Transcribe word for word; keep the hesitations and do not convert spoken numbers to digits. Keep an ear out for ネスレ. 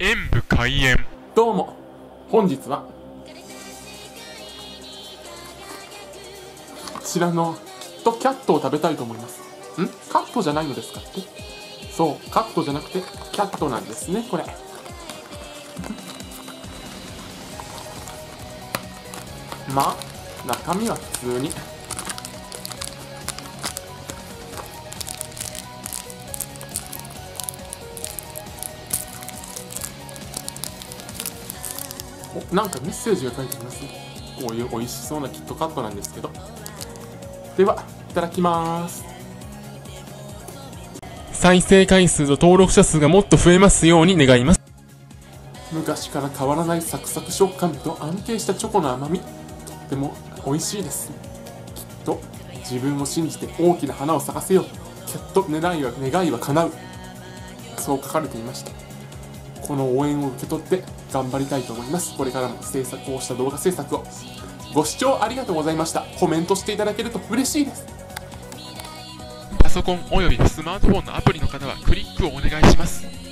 演武開演。どうも本日はこちらのキットキャットを食べたいと思います。んカットじゃないのですかって。そうカットじゃなくてキャットなんですねこれ。まあ中身は普通になんかメッセージが書いてありますね。こういう美味しそうなキットカットなんですけど。ではいただきまーす。再生回数と登録者数がもっと増えますように願います。昔から変わらないサクサク食感と安定したチョコの甘み、とっても美味しいです、ね、きっと自分を信じて大きな花を咲かせよう、きっと願いは願いは叶う、そう書かれていました。この応援を受け取って頑張りたいと思います。これからも制作をした動画制作を。ご視聴ありがとうございました。コメントしていただけると嬉しいです。パソコンおよびスマートフォンのアプリの方はクリックをお願いします。